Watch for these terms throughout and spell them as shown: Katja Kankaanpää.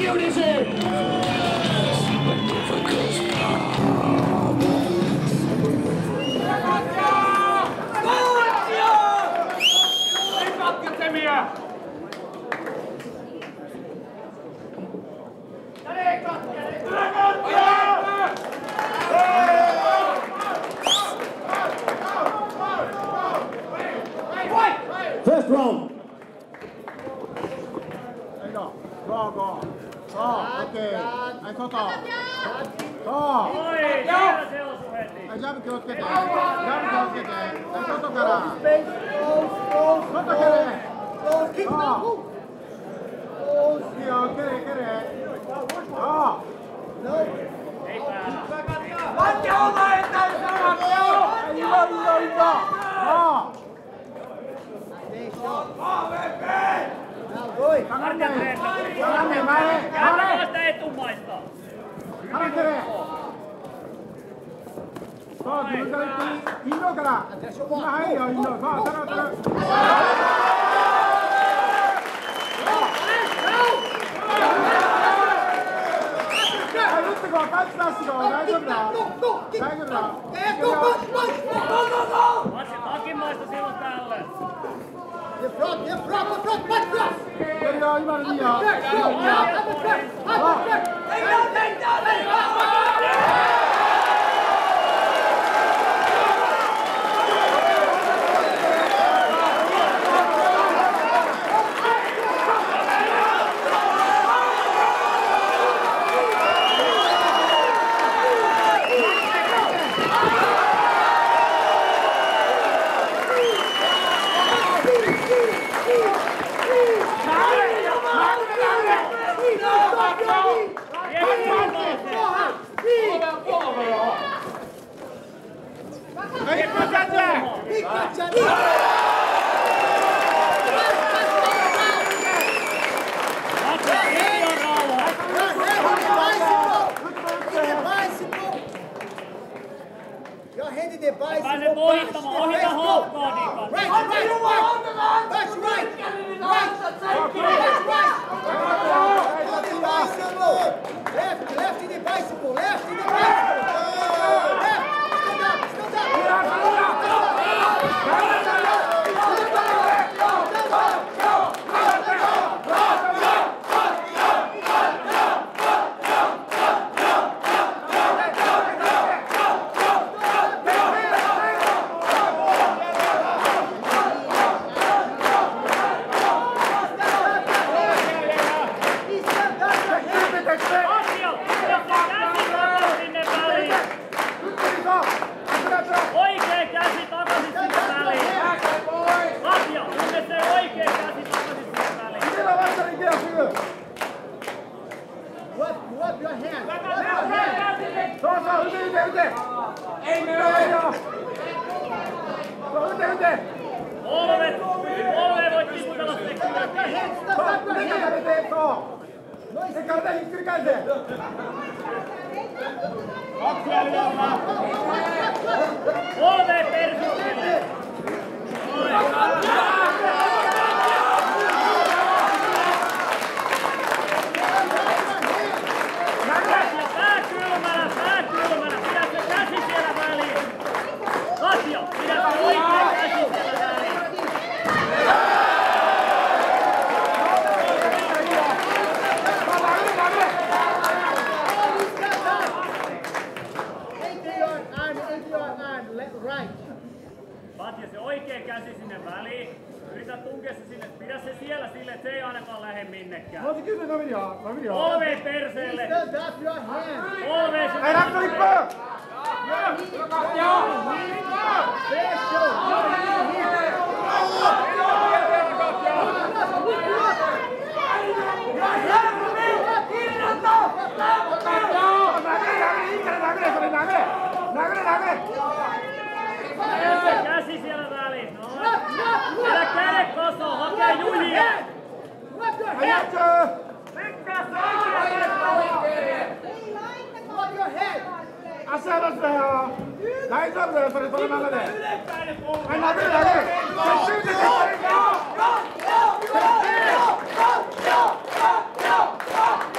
Unioniseen! First round. Okay. I thought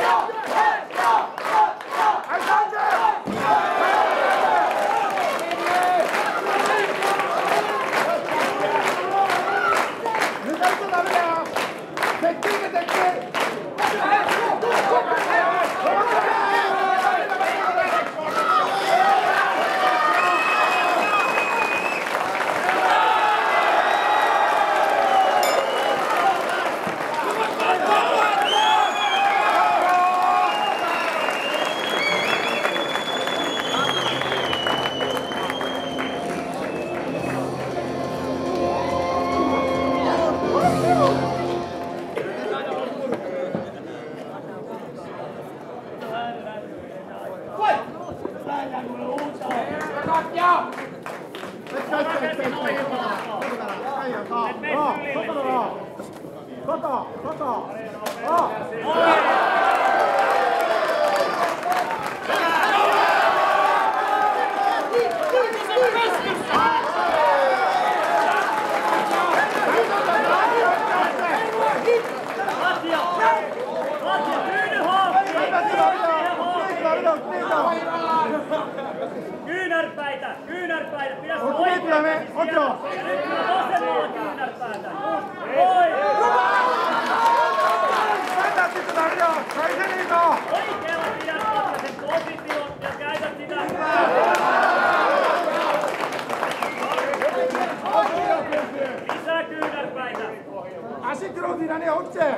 Go! Kyynärpäitä! Pidä se oikein! Nyt me vasemmalla kyynärpäitä! Oikealla pidä sen positioon ja käytä sitä! Lisää kyynärpäitä! Asikrotina ne otse!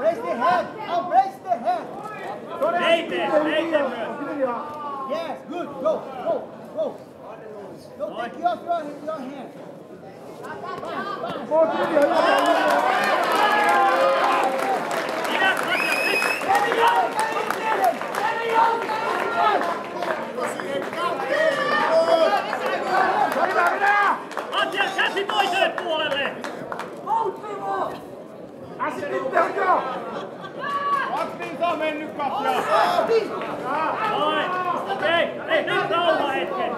Raise the head! Oh, raise the head! Yes, good. Go. Don't take your hand. Ottiin on mennyt Katja! Hei, nyt rauha hetken!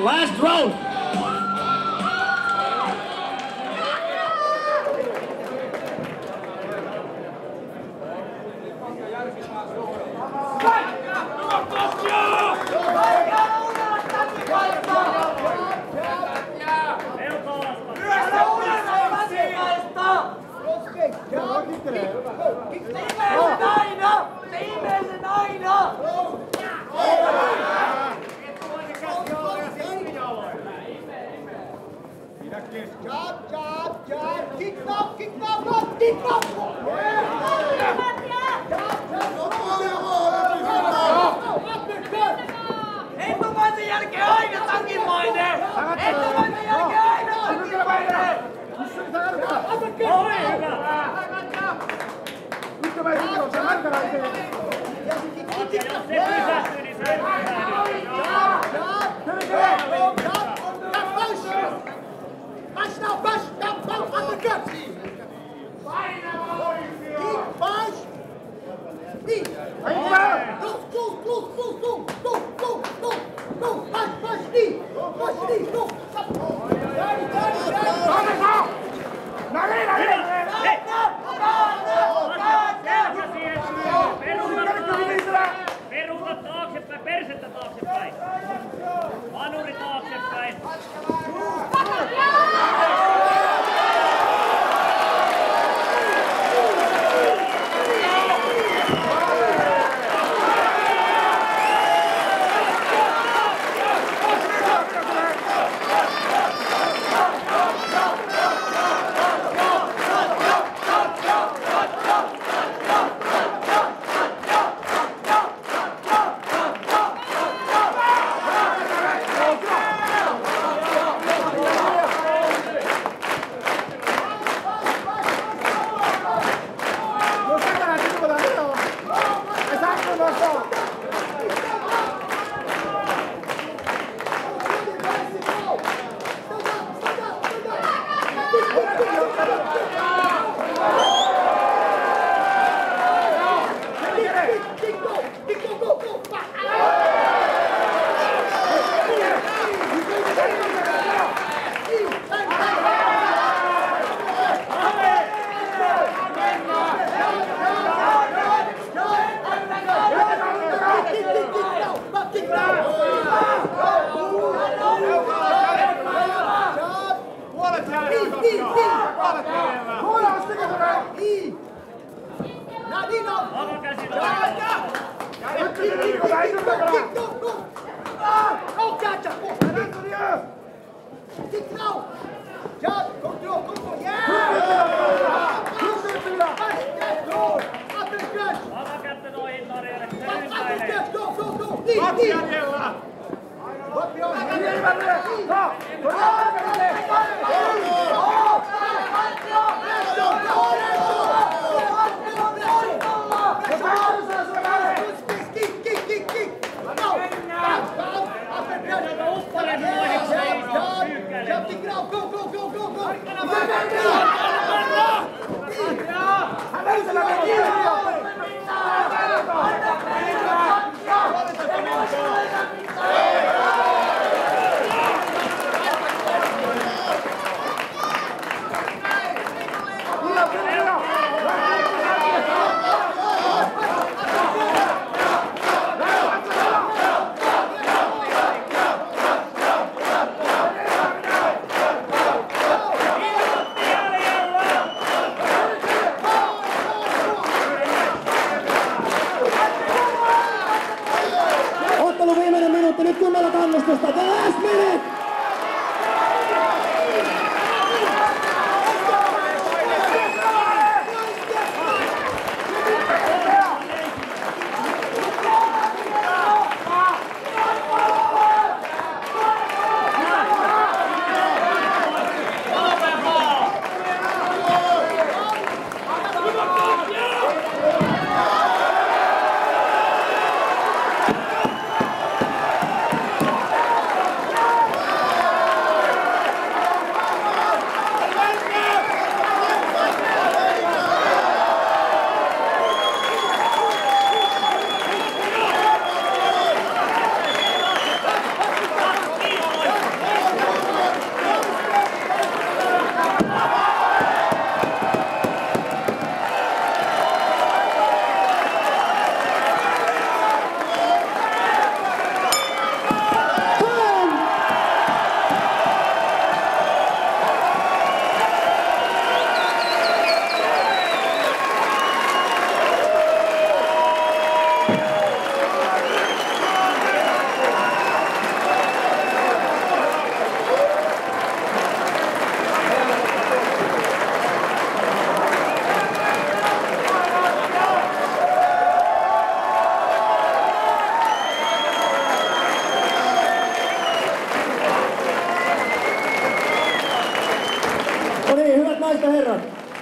Last round.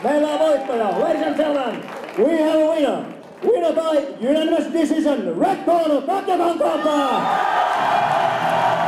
Meillä on voittaja. Ladies and gentlemen, we have a winner. Winner by unanimous decision. Red corner, Katja Kankaanpää.